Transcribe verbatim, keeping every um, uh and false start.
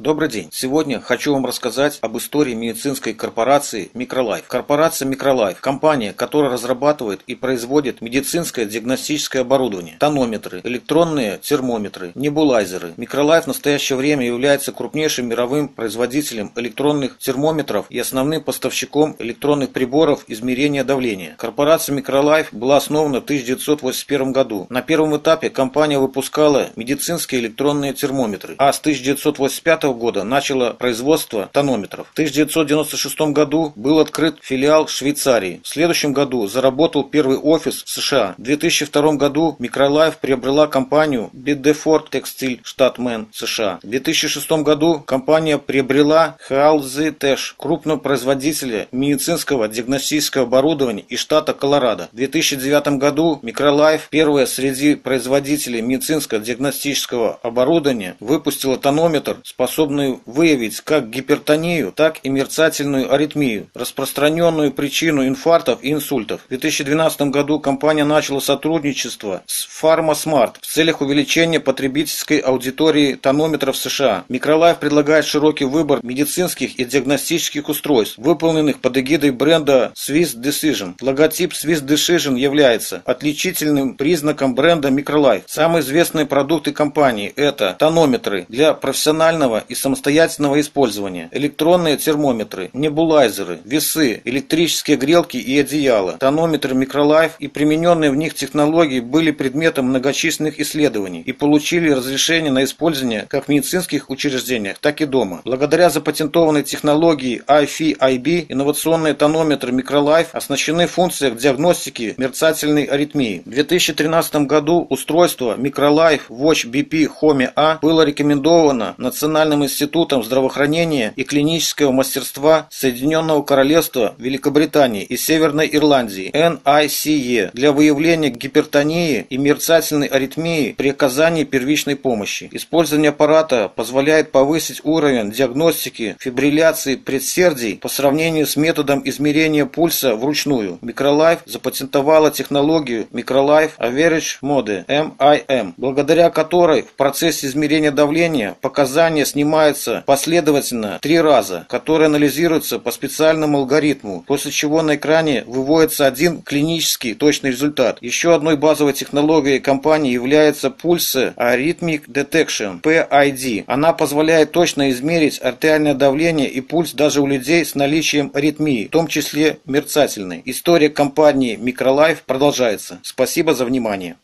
Добрый день! Сегодня хочу вам рассказать об истории медицинской корпорации Microlife. Корпорация Microlife – компания, которая разрабатывает и производит медицинское диагностическое оборудование, тонометры, электронные термометры, небулайзеры. Microlife в настоящее время является крупнейшим мировым производителем электронных термометров и основным поставщиком электронных приборов измерения давления. Корпорация Microlife была основана в тысяча девятьсот восемьдесят первом году. На первом этапе компания выпускала медицинские электронные термометры, а с тысяча девятьсот восемьдесят пятого года начало производство тонометров. В тысяча девятьсот девяносто шестом году был открыт филиал в Швейцарии. В следующем году заработал первый офис в США. В две тысячи втором году Microlife приобрела компанию Biddeford Textile, штат Мэн, США. В две тысячи шестом году компания приобрела H L Z T E S H, крупного производителя медицинского диагностического оборудования из штата Колорадо. В две тысячи девятом году Microlife, первая среди производителей медицинского диагностического оборудования, выпустила тонометр, способный способную выявить как гипертонию, так и мерцательную аритмию, распространенную причину инфарктов и инсультов. В две тысячи двенадцатом году компания начала сотрудничество с PharmaSmart в целях увеличения потребительской аудитории тонометров США. Microlife предлагает широкий выбор медицинских и диагностических устройств, выполненных под эгидой бренда Swiss Design. Логотип Swiss Design является отличительным признаком бренда Microlife. Самые известные продукты компании – это тонометры для профессионального и самостоятельного использования, электронные термометры, небулайзеры, весы, электрические грелки и одеяла. Тонометры Microlife и примененные в них технологии были предметом многочисленных исследований и получили разрешение на использование как в медицинских учреждениях, так и дома. Благодаря запатентованной технологии A F I B инновационные тонометры Microlife оснащены функцией диагностики мерцательной аритмии. В две тысячи тринадцатом году устройство Microlife Watch B P HOME-A было рекомендовано Национальным институтом здравоохранения и клинического мастерства Соединенного Королевства Великобритании и Северной Ирландии N I C E для выявления гипертонии и мерцательной аритмии при оказании первичной помощи. Использование аппарата позволяет повысить уровень диагностики фибрилляции предсердий по сравнению с методом измерения пульса вручную. Microlife запатентовала технологию Microlife Average Mode M I M, благодаря которой в процессе измерения давления показания снимаются снимается последовательно три раза, которые анализируются по специальному алгоритму, после чего на экране выводится один клинический точный результат. Еще одной базовой технологией компании является Pulse Arrhythmic Detection P I D. Она позволяет точно измерить артериальное давление и пульс даже у людей с наличием аритмии, в том числе мерцательной. История компании Microlife продолжается. Спасибо за внимание.